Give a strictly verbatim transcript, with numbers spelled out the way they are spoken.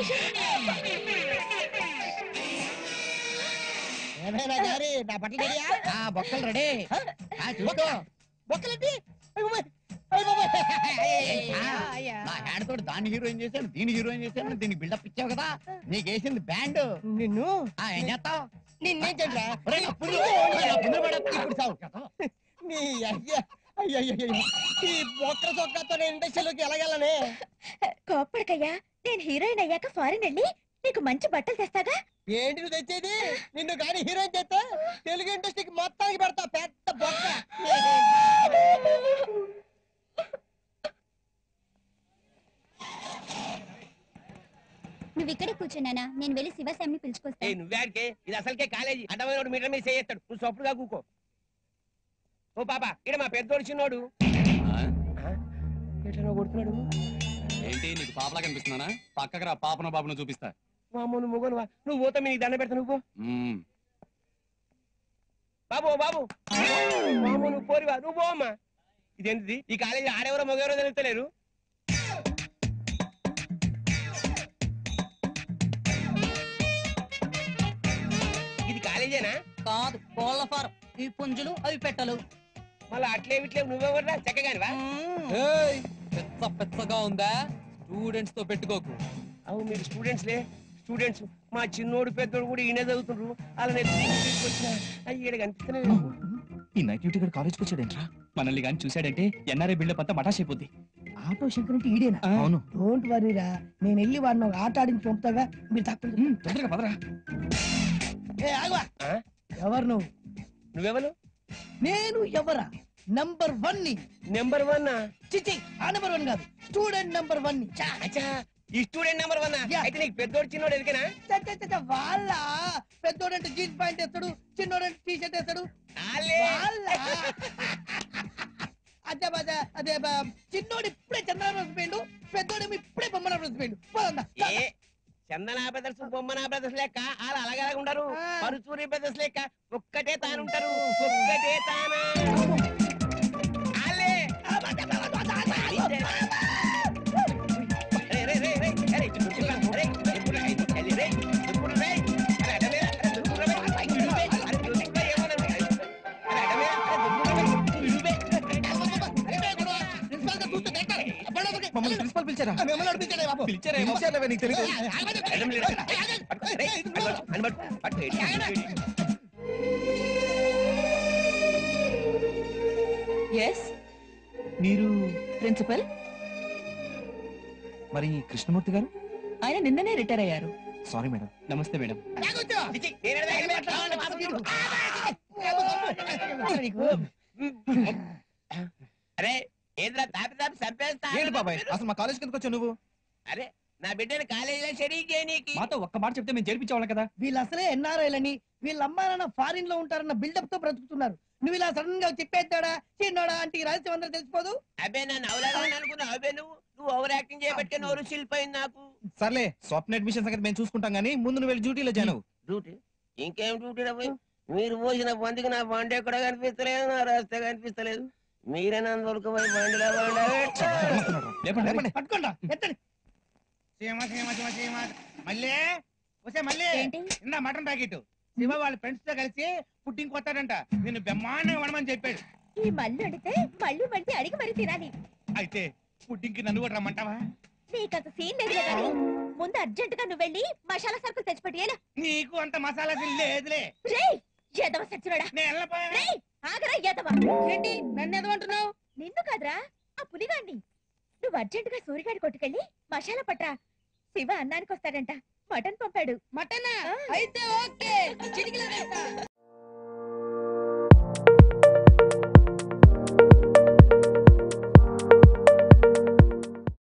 ना बटल रेडी हाँ बकल रेडी हाँ चुटो बकल रेडी अरे बाबा अरे बाबा हाँ यार ना हैंड तोड़ दान हीरोइन जैसे हैं दिन हीरोइन जैसे हैं ना दिन बिल्डअप पिक्चर का था नहीं कैसे ना बैंड निन्नू हाँ ऐसा था निन्ने चल रहा है अरे ना पुरी ना पुरी बड़ा पुरी साउंड क्या था नहीं यार यार यार ये बॉक्सर सॉक का तो नहीं इंडस्ट्री चलो क्या लगा लाने कॉपर का यार दिन हीरोइन आया का फॉरेन नली नहीं को मंच बटल दस्ता का पेंट भी देते थे निन्नो गाड़ी हीरोइन देता तेलुगु इंडस्ट्री की मात्रा की बढ़ता पैट तब बॉक्सर नहीं विकट कुछ ना ना निन्न वेली सिवा से हमने पिल्च कोस्ता नहीं नुव्यार के इलासल के कॉलेज अंडा में मीटर में से ये तड़ उस ऑपरेटर कू को ओ पापा इधर माँ पैदोड़ चिनोडू हाँ हाँ इधर ना गोट नोडू ఏంటి నీకు పాపలా కనిపిస్తున్నానా పక్కకి రా పాపన బాబును చూపిస్తా మామూలు మొగోనువా నువ్వు పోతా మీ దన్న పెడతా నువ్వు బాబు బాబు మామూలు పోరివా నువ్వు పోమ్మ ఇదేంటిది ఈ కాలేజ్ ఆడెవరో మొగెవరో తెలుస్తలేరు ఇది కాలేజేనా కాదు కోళ్ళ ఫారం ఈ పుంజులు అవి పెట్టలు మళ్ళీ అట్లేవి ఇట్లేవి నువ్వెవర్రా చెక్కగానివా ఏయ్ పెద్ద పెద్దగా ఉందా స్టూడెంట్స్ తో పెట్టుకోకు అవు మీరు స్టూడెంట్స్ లే స్టూడెంట్స్ మా చిన్నోడు పెద్దోడు కూడా ఇనే జరుగుతుండ్రు అలా నేను తీసుకొచ్చా అయ్యేడ కనిపిస్తనే ఈ నైట్ డ్యూటీ గడ కాలేజ్ కు వచ్చేంట్రా మనల్ని గాని చూసాడంటే ఎన్ఆర్ఐ బిల్డప్ అంతా మటాష్ అయిపోద్ది ఆటో శంకర్ అంటే ఈడేనా అవును డోంట్ వరీ రా నేను ఎల్లి వాడిని ఆట ఆడిని పంపుతాగా మీరు తక్కువ తొందరగా పదరా ఏ ఆగువా ఎవరు నువ్వు నువ్వెవరు నేను ఎవరా నంబర్ వన్ ని నంబర్ వన్ ఆ చిచి ఆ నంబర్ వన్ కాదు స్టూడెంట్ నంబర్ వన్ ని చా చా ఈ స్టూడెంట్ నంబర్ వన్ ఆ అయితే నీకు పెద్దోడు చిన్నోడు ఎందుకేనా చా చా చా వాళ్ళ పెద్దోడు అంటే జీన్స్ ప్యాంట్ వేస్తాడు చిన్నోడు అంటే టీ షర్ట్ వేస్తాడు ఆలే వాళ్ళ అదే బాద అదే బా చిన్నోడు ఇప్పుడే చందనాబ్రదర్స్ పోయిండు పెద్దోడు ఇప్పుడే బొమ్మనా బ్రదర్స్ పోయిండు పోదా ఏ చందనా బ్రదర్స్ బొమ్మనా బ్రదర్స్ లేక ఆల అలాగే అలాగే ఉంటారు పరుచూరి బ్రదర్స్ లేక ఒక్కటే తాను ఉంటారు ఒక్కటే తానా ప్రిన్సిపల్ మరి కృష్ణమూర్తి గారు ఆయన నిన్ననే రిటైర్ అయ్యారు సారీ మేడం నమస్తే మేడం అరే ఏంద్రా తాపి తాపి సంపేస్తా ఏంటి బాబాయ్ అసలు మా కాలేజ్ కిందకి వచ్చావు నువ్వు అరే నా బిడ్డని కాలేజీలో షరీక్ చేయనీకి మాతో ఒక్క మాట చెప్తే మేము చేర్పించేవాళ్ళం కదా వీళ్ళు అసలే ఎన్ఆర్ఐలని వీళ్ళ అమ్మా నాన్న ఫారిన్ లో ఉంటారన్న బిల్డప్ తో బ్రతుకుతున్నారు నువ్వు ఇలా సడన్ గా చెప్పేస్తాడా చిన్నోడా అంటే ఈ రహస్యం అందరూ తెలిసిపోదు అబ్బే నన్ను అవలాలని అనుకున్నావు అబ్బే నువ్వు నువ్వు ఓవర్ యాక్టింగ్ చేయబట్టే నోరు చిల్లిపోయింది నాకు సర్లే స్వప్న అడ్మిషన్ సంగతి మేము చూసుకుంటాం కానీ ముందు నువ్వు వెళ్ళి డ్యూటీలో జాయిన్ అవ్వు డ్యూటీ ఇంకేం డ్యూటీ రా బాయ్ మీరు పోసిన బండికి నా బండి ఎక్కడ కనిపిస్తలేదు నా రాస్తా కనిపిస్తలేదు మీరేనాన్ని దొరకపోయి బండిలో బండి పట్టుకోండి ఎత్తండి సీమ సీమ సీమ సీమ మళ్ళీ వస్తే మళ్ళీ ఇందా మటన్ ప్యాకెట్ శివ వాళ్ళ ఫ్రెండ్స్ తో కలిసి పుట్టింగ్ కొట్టాడంట నేను బ్రహ్మాండంగా వండమని చెప్పాడు ఈ మళ్ళీ అడితే మళ్ళీ మళ్ళీ అడిగి మరీ తినాలి అయితే పుట్టింగ్ కి నన్ను కూడా రమ్మంటావా నీకంత సీన్ లేదు కానీ ముందు అర్జెంట్ గా నువ్వు వెళ్ళి మసాలా సరుకులు తెచ్చిపెట్టేలా నీకు అంత మసాలా లేదులే రేయ్ ఏదవ సచ్చినోడా నేను ఎల్లపోయా రేయ్ ఆగరా ఏదవ ఏంటి నన్ను ఏదవ అంటున్నావ్ నిన్ను కాదురా ఆ పులిగాన్ని నువ్వు అర్జెంట్ గా సూరిగాడి కొట్టుకెళ్ళి మసాలా పట్రా శివ అన్నానికి వస్తాడంట మటన్ పంపాడు మటనా అయితే ఓకే చిటికిలో వేస్తా